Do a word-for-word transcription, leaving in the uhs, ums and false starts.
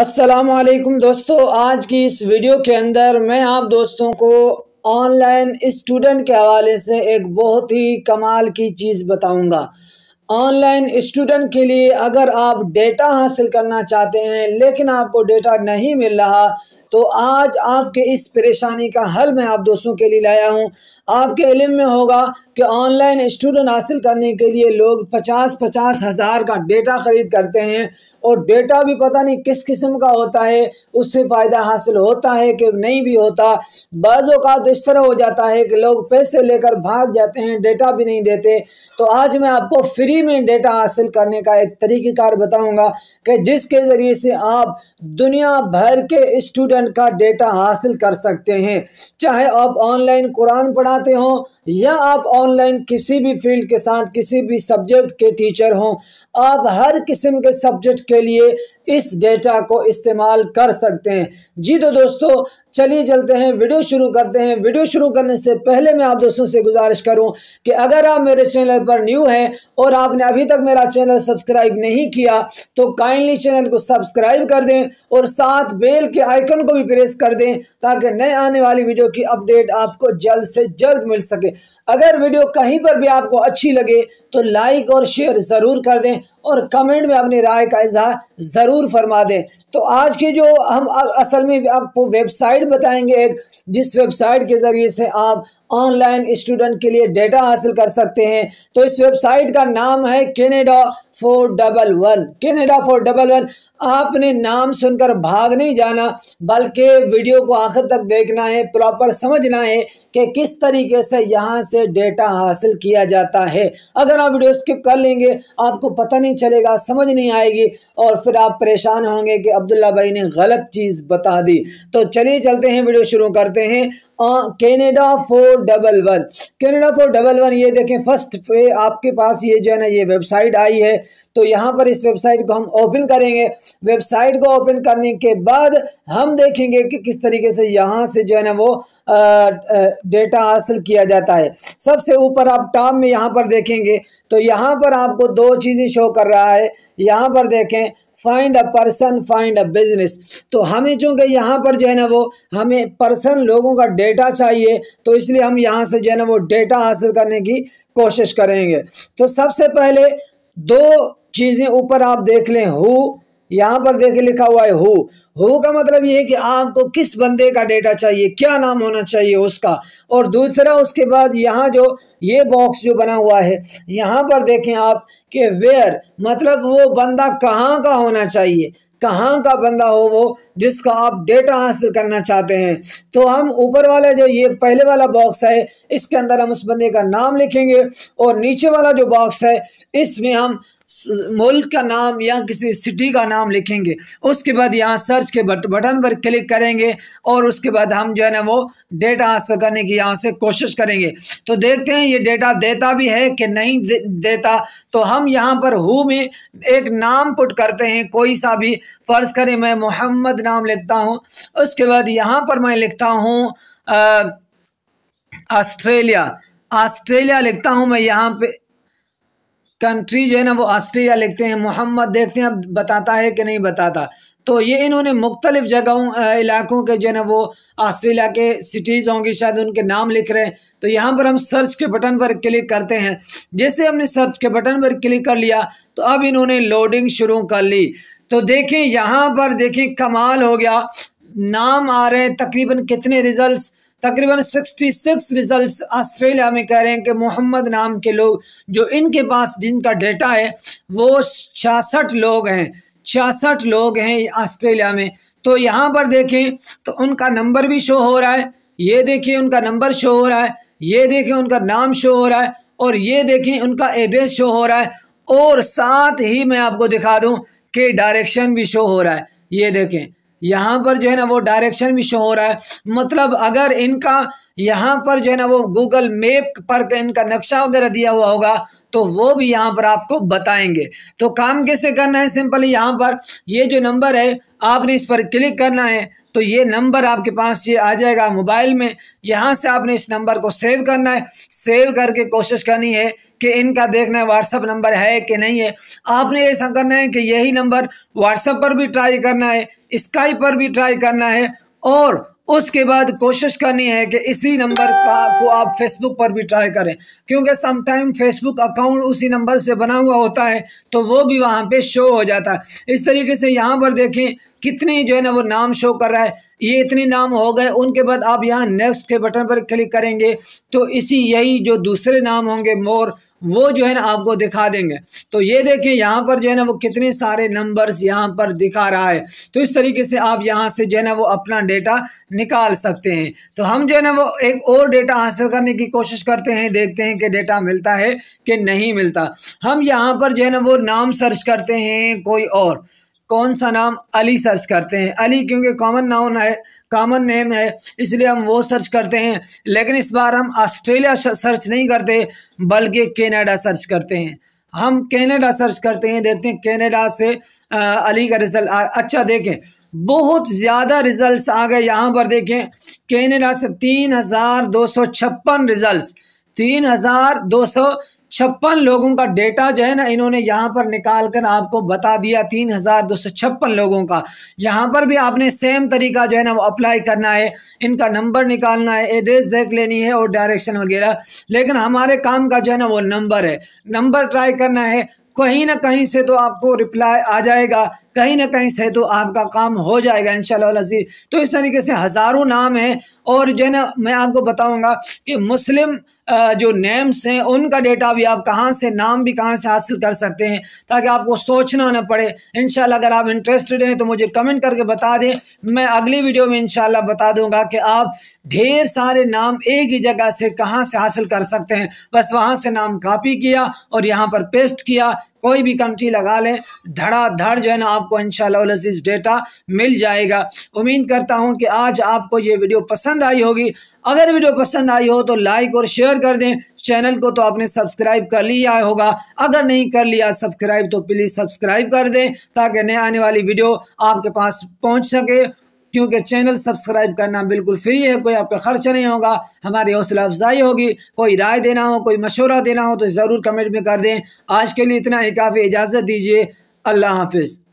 अस्सलामुअलैकुम दोस्तों, आज की इस वीडियो के अंदर मैं आप दोस्तों को ऑनलाइन स्टूडेंट के हवाले से एक बहुत ही कमाल की चीज़ बताऊंगा। ऑनलाइन स्टूडेंट के लिए अगर आप डेटा हासिल करना चाहते हैं लेकिन आपको डेटा नहीं मिल रहा, तो आज आपके इस परेशानी का हल मैं आप दोस्तों के लिए लाया हूं। आपके इल्म में होगा कि ऑनलाइन स्टूडेंट हासिल करने के लिए लोग पचास पचास हज़ार का डेटा ख़रीद करते हैं और डेटा भी पता नहीं किस किस्म का होता है, उससे फ़ायदा हासिल होता है कि नहीं भी होता। बाज़ औक़ात तो इस तरह हो जाता है कि लोग पैसे लेकर भाग जाते हैं, डेटा भी नहीं देते। तो आज मैं आपको फ्री में डेटा हासिल करने का एक तरीक़ेकार बताऊँगा कि जिसके ज़रिए से आप दुनिया भर के स्टूडेंट का डेटा हासिल कर सकते हैं, चाहे आप ऑनलाइन कुरान पढ़ाते हों या आप ऑनलाइन किसी भी फील्ड के साथ किसी भी सब्जेक्ट के टीचर हों। आप हर किस्म के सब्जेक्ट के लिए इस डेटा को इस्तेमाल कर सकते हैं। जी तो दोस्तों, चलिए चलते हैं, वीडियो शुरू करते हैं। वीडियो शुरू करने से पहले मैं आप दोस्तों से गुजारिश करूं कि अगर आप मेरे चैनल पर न्यू हैं और आपने अभी तक मेरा चैनल सब्सक्राइब नहीं किया तो काइंडली चैनल को सब्सक्राइब कर दें और साथ बेल के आइकन को भी प्रेस कर दें ताकि नए आने वाली वीडियो की अपडेट आपको जल्द से जल्द मिल सके। अगर वीडियो कहीं पर भी आपको अच्छी लगे तो लाइक और शेयर ज़रूर कर दें और कमेंट में अपनी राय का इजहार ज़रूर फरमा दें। तो आज की जो हम असल में आपको वेबसाइट बताएंगे एक, जिस वेबसाइट के ज़रिए से आप ऑनलाइन स्टूडेंट के लिए डेटा हासिल कर सकते हैं। तो इस वेबसाइट का नाम है Canada four double one. Canada four double one. आपने नाम सुनकर भाग नहीं जाना बल्कि वीडियो को आखिर तक देखना है, प्रॉपर समझना है कि किस तरीके से यहाँ से डेटा हासिल किया जाता है। अगर आप वीडियो स्किप कर लेंगे आपको पता नहीं चलेगा, समझ नहीं आएगी और फिर आप परेशान होंगे कि अब्दुल्ला भाई ने गलत चीज़ बता दी। तो चलिए चलते हैं, वीडियो शुरू करते हैं। Canada four double one. Canada four double one, ये देखें फर्स्ट पे आपके पास ये जो है ना ये वेबसाइट आई है। तो यहाँ पर इस वेबसाइट को हम ओपन करेंगे। वेबसाइट को ओपन करने के बाद हम देखेंगे कि किस तरीके से यहाँ से जो है ना वो आ, आ, डेटा हासिल किया जाता है। सबसे ऊपर आप टॉप में यहाँ पर देखेंगे तो यहाँ पर आपको दो चीज़ें शो कर रहा है। यहाँ पर देखें find a person, find a business. तो हमें चूँकि यहाँ पर जो है ना वो हमें पर्सन लोगों का डेटा चाहिए, तो इसलिए हम यहाँ से जो है ना वो डेटा हासिल करने की कोशिश करेंगे। तो सबसे पहले दो चीज़ें ऊपर आप देख लें, हु, यहाँ पर देख लिखा हुआ है हु। हु का मतलब ये है कि आपको किस बंदे का डेटा चाहिए, क्या नाम होना चाहिए उसका। और दूसरा उसके बाद यहाँ जो ये बॉक्स जो बना हुआ है यहाँ पर देखें आप कि वेयर, मतलब वो बंदा कहाँ का होना चाहिए, कहाँ का बंदा हो वो जिसका आप डेटा हासिल करना चाहते हैं। तो हम ऊपर वाला जो ये पहले वाला बॉक्स है इसके अंदर हम उस बंदे का नाम लिखेंगे और नीचे वाला जो बॉक्स है इसमें हम मुल्क का नाम या किसी सिटी का नाम लिखेंगे। उसके बाद यहाँ सर्च के बट, बटन पर क्लिक करेंगे और उसके बाद हम जो है ना वो डेटा हासिल करने की यहाँ से कोशिश करेंगे। तो देखते हैं ये डेटा देता भी है कि नहीं दे, देता। तो हम यहाँ पर हु में एक नाम पुट करते हैं, कोई सा भी, फर्ज करें मैं मोहम्मद नाम लिखता हूँ। उसके बाद यहाँ पर मैं लिखता हूँ ऑस्ट्रेलिया, ऑस्ट्रेलिया लिखता हूँ मैं। यहाँ पर कंट्री जो है ना वो ऑस्ट्रेलिया लिखते हैं। मोहम्मद देखते हैं अब बताता है कि नहीं बताता। तो ये इन्होंने मुख्तलिफ़ जगहों इलाकों के जो है ना वो ऑस्ट्रेलिया के सिटीज़ होंगी शायद, उनके नाम लिख रहे हैं। तो यहाँ पर हम सर्च के बटन पर क्लिक करते हैं। जैसे हमने सर्च के बटन पर क्लिक कर लिया तो अब इन्होंने लोडिंग शुरू कर ली। तो देखें यहाँ पर देखें कमाल हो गया, नाम आ रहे हैं। तकरीबन कितने रिजल्ट्स, तकरीबन छियासठ रिजल्ट्स ऑस्ट्रेलिया में कह रहे हैं कि मोहम्मद नाम के लोग जो इनके पास जिनका डेटा है वो छियासठ लोग हैं, छियासठ लोग हैं ऑस्ट्रेलिया में। तो यहाँ पर देखें तो उनका नंबर भी शो हो रहा है, ये देखिए उनका नंबर शो हो रहा है, ये देखें उनका नाम शो हो रहा है और ये देखें उनका एड्रेस शो हो रहा है। और साथ ही मैं आपको दिखा दूँ कि डायरेक्शन भी शो हो रहा है, ये देखें यहाँ पर जो है ना वो डायरेक्शन भी शो हो रहा है। मतलब अगर इनका यहाँ पर जो है ना वो गूगल मैप पर इनका नक्शा वगैरह दिया हुआ होगा तो वो भी यहाँ पर आपको बताएंगे। तो काम कैसे करना है, सिंपली यहाँ पर ये जो नंबर है आपने इस पर क्लिक करना है। तो ये नंबर आपके पास ये आ जाएगा मोबाइल में। यहाँ से आपने इस नंबर को सेव करना है, सेव करके कोशिश करनी है कि इनका देखना है व्हाट्सअप नंबर है कि नहीं है। आपने ऐसा करना है कि यही नंबर व्हाट्सअप पर भी ट्राई करना है, स्काइप पर भी ट्राई करना है, और उसके बाद कोशिश करनी है कि इसी नंबर का को आप फेसबुक पर भी ट्राई करें, क्योंकि समटाइम फेसबुक अकाउंट उसी नंबर से बना हुआ होता है तो वो भी वहाँ पे शो हो जाता है। इस तरीके से यहाँ पर देखें कितने जो है ना वो नाम शो कर रहा है, ये इतने नाम हो गए। उनके बाद आप यहाँ नेक्स्ट के बटन पर क्लिक करेंगे तो इसी यही जो दूसरे नाम होंगे मोर, वो जो है ना आपको दिखा देंगे। तो ये देखें यहाँ पर जो है ना वो कितने सारे नंबर्स यहाँ पर दिखा रहा है। तो इस तरीके से आप यहाँ से जो है ना वो अपना डेटा निकाल सकते हैं। तो हम जो है ना वो एक और डेटा हासिल करने की कोशिश करते हैं, देखते हैं कि डेटा मिलता है कि नहीं मिलता। हम यहाँ पर जो है ना वो नाम सर्च करते हैं, कोई और कौन सा नाम, अली सर्च करते हैं। अली क्योंकि कॉमन नाउन है, कॉमन नेम है, इसलिए हम वो सर्च करते हैं। लेकिन इस बार हम ऑस्ट्रेलिया सर्च नहीं करते बल्कि कनाडा सर्च करते हैं। हम कनाडा सर्च करते हैं, देखते हैं कनाडा से आ, अली का रिजल्ट। अच्छा देखें बहुत ज़्यादा रिजल्ट्स आ गए। यहाँ पर देखें कनाडा से तीन हज़ार दो सौ छप्पन रिजल्ट, तीन हज़ार दो सौ छप्पन लोगों का डेटा जो है ना इन्होंने यहाँ पर निकाल कर आपको बता दिया, तीन हज़ार दो सौ छप्पन लोगों का। यहाँ पर भी आपने सेम तरीका जो है ना वो अप्लाई करना है, इनका नंबर निकालना है, एड्रेस देख लेनी है और डायरेक्शन वगैरह। लेकिन हमारे काम का जो है ना वो नंबर है, नंबर ट्राई करना है। कहीं ना कहीं से तो आपको रिप्लाई आ जाएगा, कहीं ना कहीं से तो आपका काम हो जाएगा इंशाल्लाह अज़ीज़। तो इस तरीके से हज़ारों नाम हैं, और जो है ना मैं आपको बताऊंगा कि मुस्लिम जो नेम्स हैं उनका डेटा भी आप कहाँ से, नाम भी कहाँ से हासिल कर सकते हैं, ताकि आपको सोचना ना पड़े इंशाल्लाह। अगर आप इंटरेस्टेड हैं तो मुझे कमेंट करके बता दें, मैं अगली वीडियो में इंशाल्लाह बता दूंगा कि आप ढेर सारे नाम एक ही जगह से कहाँ से हासिल कर सकते हैं। बस वहाँ से नाम कॉपी किया और यहाँ पर पेस्ट किया, कोई भी कंट्री लगा लें, धड़ाधड़ जो है ना आपको इंशाल्लाह अज़ीज़ डेटा मिल जाएगा। उम्मीद करता हूं कि आज आपको ये वीडियो पसंद आई होगी। अगर वीडियो पसंद आई हो तो लाइक और शेयर कर दें। चैनल को तो आपने सब्सक्राइब कर लिया होगा, अगर नहीं कर लिया सब्सक्राइब तो प्लीज़ सब्सक्राइब कर दें, ताकि नए आने वाली वीडियो आपके पास पहुँच सके, क्योंकि चैनल सब्सक्राइब करना बिल्कुल फ्री है, कोई आपका खर्च नहीं होगा, हमारी हौसला अफजाई होगी। कोई राय देना हो, कोई मशवरा देना हो तो ज़रूर कमेंट में कर दें। आज के लिए इतना ही काफ़ी, इजाज़त दीजिए, अल्लाह हाफिज़।